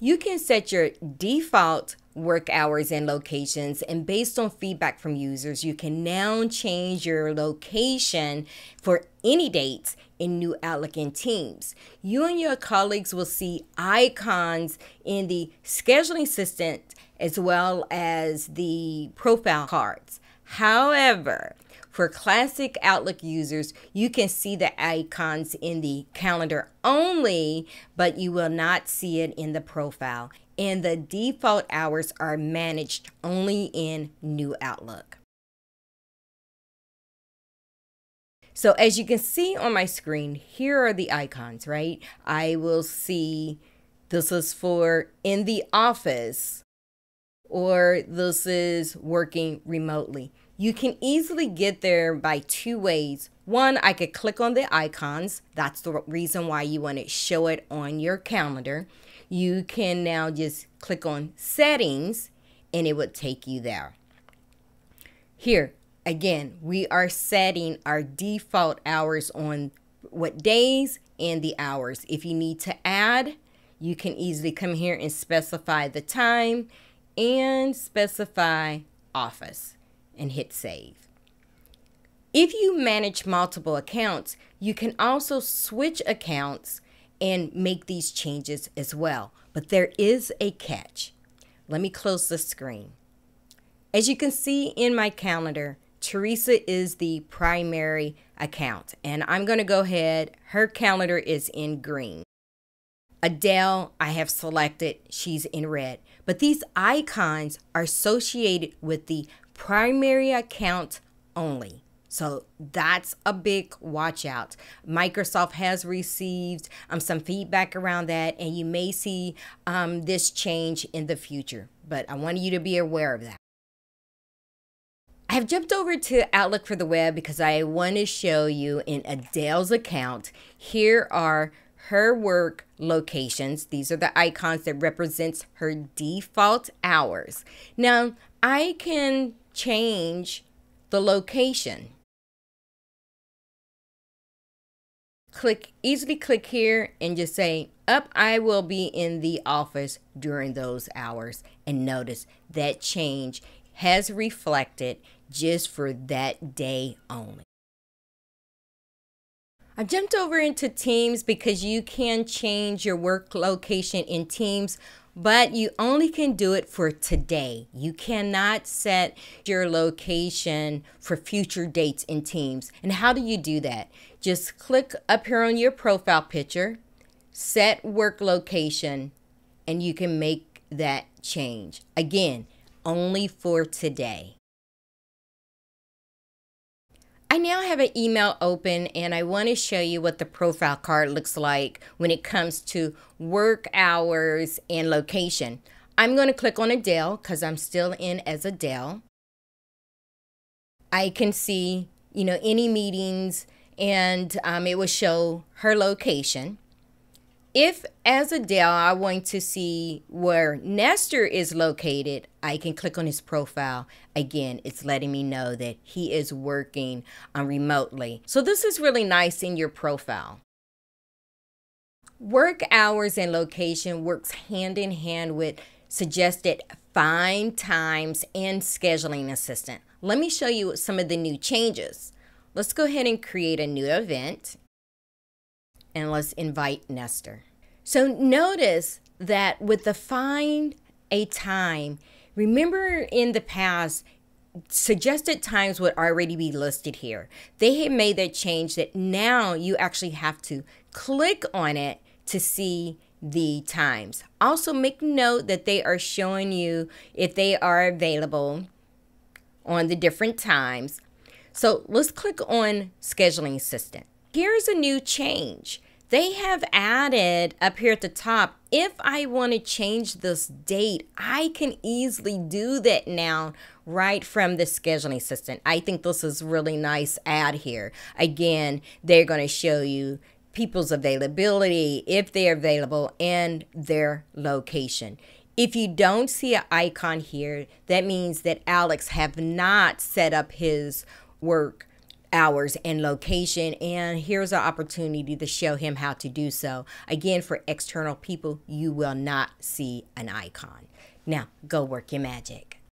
You can set your default work hours and locations, and based on feedback from users, you can now change your location for any dates in new Outlook and Teams. You and your colleagues will see icons in the scheduling system as well as the profile cards. However, for classic Outlook users, you can see the icons in the calendar only, but you will not see it in the profile. And the default hours are managed only in new Outlook. So as you can see on my screen, here are the icons, right? I will see this is for in the office, or this is working remotely. You can easily get there by two ways. One, I could click on the icons. That's the reason why you want to show it on your calendar. You can now just click on settings and it will take you there. Here, again, we are setting our default hours on what days and the hours. If you need to add, you can easily come here and specify the time and specify office, and hit save. If you manage multiple accounts, you can also switch accounts and make these changes as well. But there is a catch. Let me close the screen. As you can see in my calendar, Teresa is the primary account, and I'm going to go ahead. Her calendar is in green. Adele, I have selected, she's in red. But these icons are associated with the primary account only. So that's a big watch out. Microsoft has received some feedback around that, and you may see this change in the future, but I want you to be aware of that. I've jumped over to Outlook for the Web because I want to show you in Adele's account. Here are her work locations. These are the icons that represents her default hours. Now I can change the location. Easily click here and just say, up, I will be in the office during those hours. And notice that change has reflected just for that day only. I've jumped over into Teams because you can change your work location in Teams, but you only can do it for today. You cannot set your location for future dates in Teams. And how do you do that? Just click up here on your profile picture, set work location, and you can make that change. Again, only for today. I now have an email open, and I want to show you what the profile card looks like when it comes to work hours and location. I'm going to click on Adele because I'm still in as Adele. I can see, you know, any meetings, and it will show her location. If as Adele I want to see where Nestor is located, I can click on his profile. Again, it's letting me know that he is working remotely. So this is really nice in your profile. Work hours and location works hand in hand with suggested find times and scheduling assistant. Let me show you some of the new changes. Let's go ahead and create a new event. And let's invite Nestor. So notice that with the find a time, remember in the past, suggested times would already be listed here. They had made that change that now you actually have to click on it to see the times. Also make note that they are showing you if they are available on the different times. So let's click on scheduling assistant. Here's a new change. They have added up here at the top, if I want to change this date, I can easily do that now right from the scheduling assistant. I think this is really nice ad here. Again, they're going to show you people's availability, if they're available, and their location. If you don't see an icon here, that means that Alex have not set up his work hours and location, and here's an opportunity to show him how to do so. Again, for external people, you will not see an icon. Now, go work your magic.